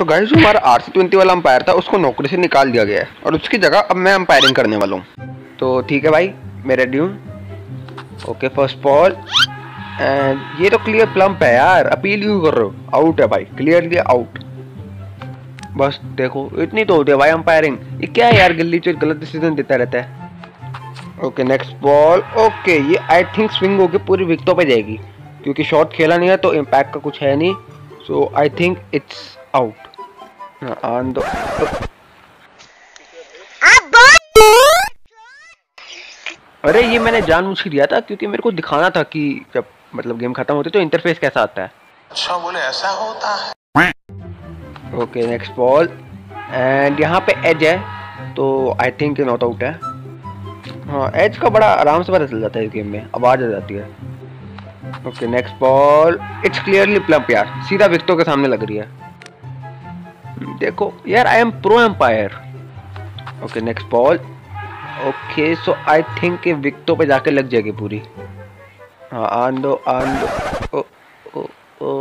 तो गाइस, जो हमारा RC20 वाला अंपायर था उसको नौकरी से निकाल दिया गया है और उसकी जगह अब मैं अंपायरिंग करने वाला हूँ। तो ठीक है भाई, मैं रेडी हूँ। ओके, फर्स्ट बॉल एंड ये तो क्लियर प्लम्प है यार, अपील क्यों कर रहे हो? आउट है भाई, क्लियरली आउट। बस देखो, इतनी तो होती है भाई अंपायरिंग। ये क्या है यार, गिल्ली चोर गलत डिसीजन देता रहता है। Okay next ball. ओके ये आई थिंक स्विंग होकर पूरी विकेटों पे जाएगी, क्योंकि शॉट खेला नहीं है तो इम्पैक्ट का कुछ है नहीं। So I think it's out. On दो अरे ये मैंने जानबूझ के दिया था, क्योंकि मेरे को दिखाना था कि जब मतलब गेम खत्म होती तो इंटरफेस कैसा आता है। अच्छा बोले ऐसा होता है। ओके नेक्स्ट बॉल एंड यहाँ पे एज है तो आई थिंक नॉट आउट है। हाँ, एज का बड़ा आराम से पता चल जाता है इस गेम में, आवाज़ आ जाती है। Okay next ball, it's clearly plumb यार, सीधा विकेटों के सामने लग रही है। देखो यार, I am pro umpire. Okay next ball. Okay so I think विकेटों पे जाके लग जाएगी पूरी। हाँ आन दो। ओ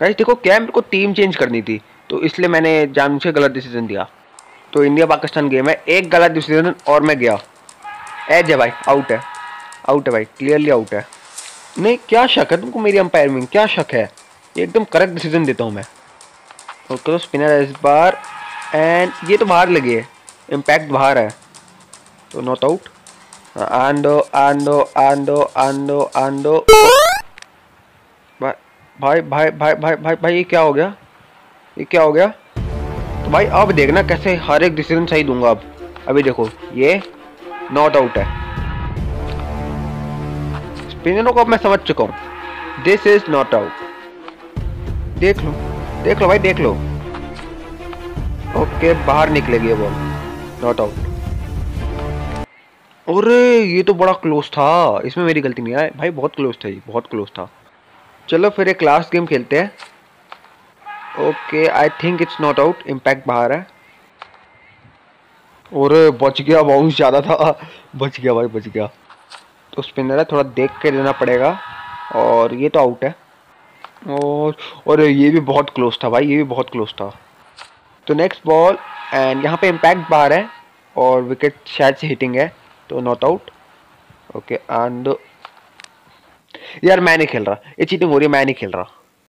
गाइस देखो, क्या मेरे को टीम चेंज करनी थी तो इसलिए मैंने जानबूझ के गलत डिसीजन दिया। तो इंडिया पाकिस्तान गेम है, एक गलत डिसीजन और मैं गया। एज है भाई, आउट है भाई, क्लियरली आउट है। नहीं क्या शक है तुमको मेरी अंपायर में, क्या शक है? एकदम करेक्ट डिसीजन देता हूँ मैं। ओके तो स्पिनर है इस बार एंड ये तो बाहर लगी है, इम्पैक्ट बाहर है तो नॉट आउट। आंदो भाई ये क्या हो गया? तो भाई अब देखना कैसे हर एक डिसीजन सही दूंगा। अब अभी देखो, ये नॉट आउट है। स्पिनरों को अब मैं समझ चुका हूँ, दिस इज नॉट आउट। देख लो भाई। ओके बाहर निकलेगी ये बॉल, नॉट आउट। अरे ये तो बड़ा क्लोज था, इसमें मेरी गलती नहीं है भाई, बहुत क्लोज था। चलो फिर एक लास्ट गेम खेलते हैं। Okay I think it's not out, impact बाहर है। और बच गया, बाउंस ज़्यादा था, बच गया। तो स्पिनर है, थोड़ा देख के लेना पड़ेगा। और ये तो आउट है। और ये भी बहुत क्लोज था। तो नेक्स्ट बॉल एंड यहाँ पे इम्पैक्ट बाहर है और विकेट शायद से हिटिंग है तो नॉट आउट। ओके आन दो यार, मैं नहीं खेल रहा, ये चीटिंग हो रही है, मैं नहीं खेल रहा।